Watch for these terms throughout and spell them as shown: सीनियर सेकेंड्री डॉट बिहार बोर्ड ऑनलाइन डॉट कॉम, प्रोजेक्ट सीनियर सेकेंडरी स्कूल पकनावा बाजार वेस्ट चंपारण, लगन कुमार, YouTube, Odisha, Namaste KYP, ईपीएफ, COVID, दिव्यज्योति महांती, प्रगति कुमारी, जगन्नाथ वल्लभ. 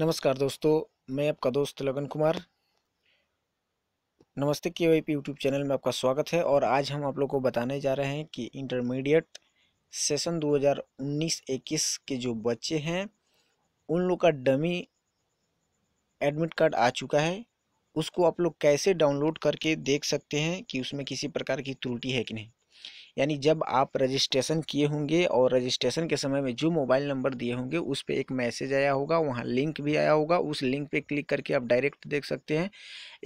नमस्कार दोस्तों, मैं आपका दोस्त लगन कुमार। नमस्ते के वी पी यूट्यूब चैनल में आपका स्वागत है। और आज हम आप लोग को बताने जा रहे हैं कि इंटरमीडिएट सेशन 2019-21 के जो बच्चे हैं उन लोग का डमी एडमिट कार्ड आ चुका है। उसको आप लोग कैसे डाउनलोड करके देख सकते हैं कि उसमें किसी प्रकार की त्रुटि है कि नहीं। यानी जब आप रजिस्ट्रेशन किए होंगे और रजिस्ट्रेशन के समय में जो मोबाइल नंबर दिए होंगे उस पे एक मैसेज आया होगा, वहाँ लिंक भी आया होगा। उस लिंक पे क्लिक करके आप डायरेक्ट देख सकते हैं,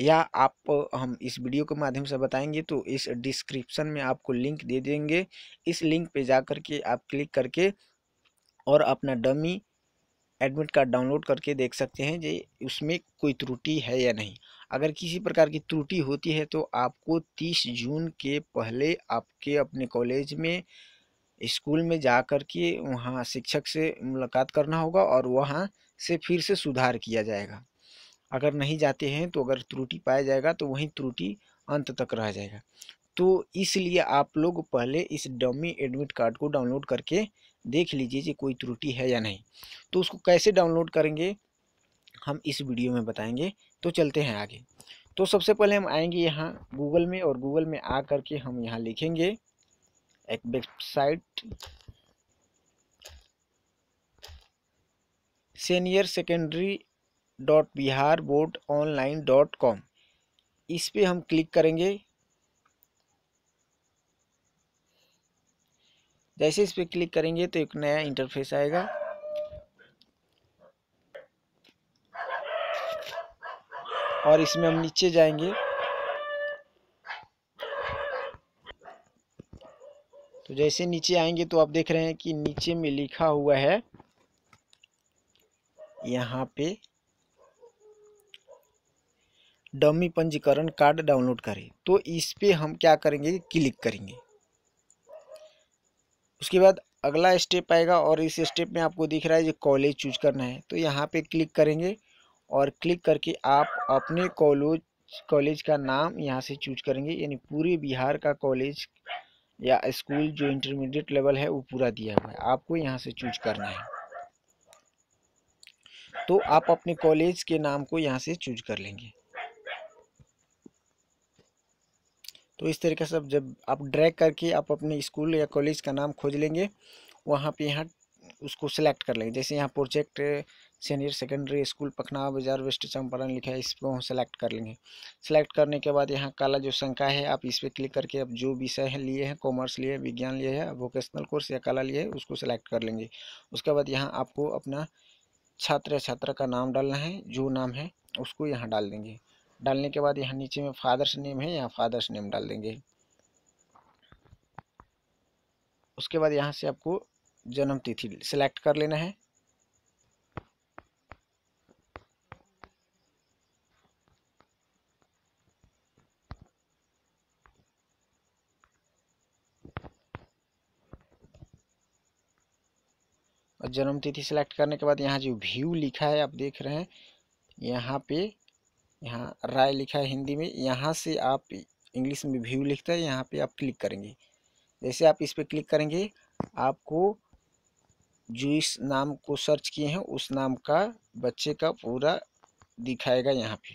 या आप हम इस वीडियो के माध्यम से बताएंगे तो इस डिस्क्रिप्शन में आपको लिंक दे देंगे। इस लिंक पे जा करके आप क्लिक करके और अपना डमी एडमिट कार्ड डाउनलोड करके देख सकते हैं जी उसमें कोई त्रुटि है या नहीं। अगर किसी प्रकार की त्रुटि होती है तो आपको 30 जून के पहले आपके अपने कॉलेज में स्कूल में जा कर के वहाँ शिक्षक से मुलाकात करना होगा और वहाँ से फिर से सुधार किया जाएगा। अगर नहीं जाते हैं तो अगर त्रुटि पाया जाएगा तो वहीं त्रुटि अंत तक रह जाएगा। तो इसलिए आप लोग पहले इस डमी एडमिट कार्ड को डाउनलोड करके देख लीजिए कि कोई त्रुटि है या नहीं। तो उसको कैसे डाउनलोड करेंगे हम इस वीडियो में बताएंगे। तो चलते हैं आगे। तो सबसे पहले हम आएंगे यहाँ गूगल में, और गूगल में आ करके हम यहाँ लिखेंगे एक website सीनियर सेकेंड्री डॉट बिहार बोर्ड ऑनलाइन डॉट कॉम। इस पर हम क्लिक करेंगे। जैसे इस पर क्लिक करेंगे तो एक नया इंटरफेस आएगा। और इसमें हम नीचे जाएंगे तो जैसे नीचे आएंगे तो आप देख रहे हैं कि नीचे में लिखा हुआ है यहाँ पे डमी पंजीकरण कार्ड डाउनलोड करें। तो इस पे हम क्या करेंगे, क्लिक करेंगे। उसके बाद अगला स्टेप आएगा और इस स्टेप में आपको दिख रहा है जो कॉलेज चूज करना है, तो यहाँ पे क्लिक करेंगे। और क्लिक करके आप अपने कॉलेज का नाम यहाँ से चूज करेंगे। यानी पूरे बिहार का कॉलेज या स्कूल जो इंटरमीडिएट लेवल है वो पूरा दिया हुआ है, आपको यहाँ से चूज करना है। तो आप अपने कॉलेज के नाम को यहाँ से चूज कर लेंगे। तो इस तरीके से जब आप ड्रैग करके आप अपने स्कूल या कॉलेज का नाम खोज लेंगे, वहाँ पे यहाँ उसको सिलेक्ट कर लेंगे। जैसे यहाँ प्रोजेक्ट सीनियर सेकेंडरी स्कूल पकनावा बाजार वेस्ट चंपारण लिखा है, इसको हम सेलेक्ट कर लेंगे। सेलेक्ट करने के बाद यहाँ काला जो संख्या है आप इस पर क्लिक करके आप जो विषय है लिए हैं, कॉमर्स लिए है, विज्ञान लिए है, वोकेशनल कोर्स या कला लिए है, उसको सेलेक्ट कर लेंगे। उसके बाद यहाँ आपको अपना छात्र या छात्रा का नाम डालना है, जो नाम है उसको यहाँ डाल देंगे। डालने के बाद यहाँ नीचे में फादर्स नेम है, यहाँ फादर्स नेम डाल देंगे। उसके बाद यहाँ से आपको जन्म तिथि सेलेक्ट कर लेना है। और जन्म तिथि सेलेक्ट करने के बाद यहाँ जो व्यू लिखा है आप देख रहे हैं, यहाँ पे यहाँ राय लिखा है हिंदी में, यहाँ से आप इंग्लिश में व्यू लिखता है, यहाँ पे आप क्लिक करेंगे। जैसे आप इस पर क्लिक करेंगे आपको जो इस नाम को सर्च किए हैं उस नाम का बच्चे का पूरा दिखाएगा। यहाँ पे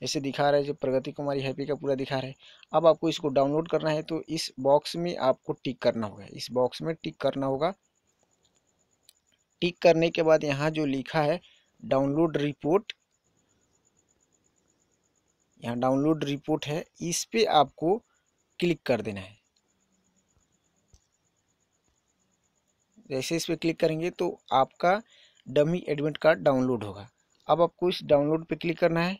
जैसे दिखा रहा है जो प्रगति कुमारी हैप्पी का पूरा दिखा रहा है। अब आपको इसको डाउनलोड करना है तो इस बॉक्स में आपको टिक करना होगा, इस बॉक्स में टिक करना होगा। टिक करने के बाद यहाँ जो लिखा है डाउनलोड रिपोर्ट, यहाँ डाउनलोड रिपोर्ट है, इस पे आपको क्लिक कर देना है। जैसे इस पे क्लिक करेंगे तो आपका डमी एडमिट कार्ड डाउनलोड होगा। अब आपको इस डाउनलोड पे क्लिक करना है।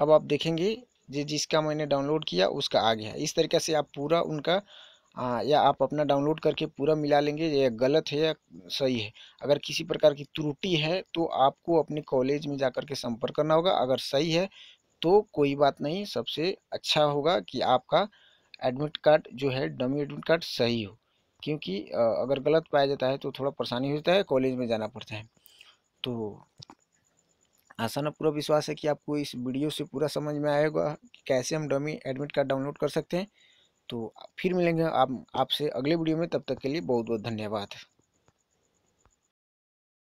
अब आप देखेंगे जिसका मैंने डाउनलोड किया उसका आ गया। इस तरीके से आप पूरा उनका या आप अपना डाउनलोड करके पूरा मिला लेंगे, या गलत है या सही है। अगर किसी प्रकार की त्रुटि है तो आपको अपने कॉलेज में जाकर के संपर्क करना होगा। अगर सही है तो कोई बात नहीं, सबसे अच्छा होगा कि आपका एडमिट कार्ड जो है डमी एडमिट कार्ड सही हो, क्योंकि अगर गलत पाया जाता है तो थोड़ा परेशानी होता है, कॉलेज में जाना पड़ता है। तो आशा ना पूरा विश्वास है कि आपको इस वीडियो से पूरा समझ में आएगा कि कैसे हम डमी एडमिट कार्ड डाउनलोड कर सकते हैं। तो फिर मिलेंगे आपसे अगले वीडियो में। तब तक के लिए बहुत बहुत धन्यवाद।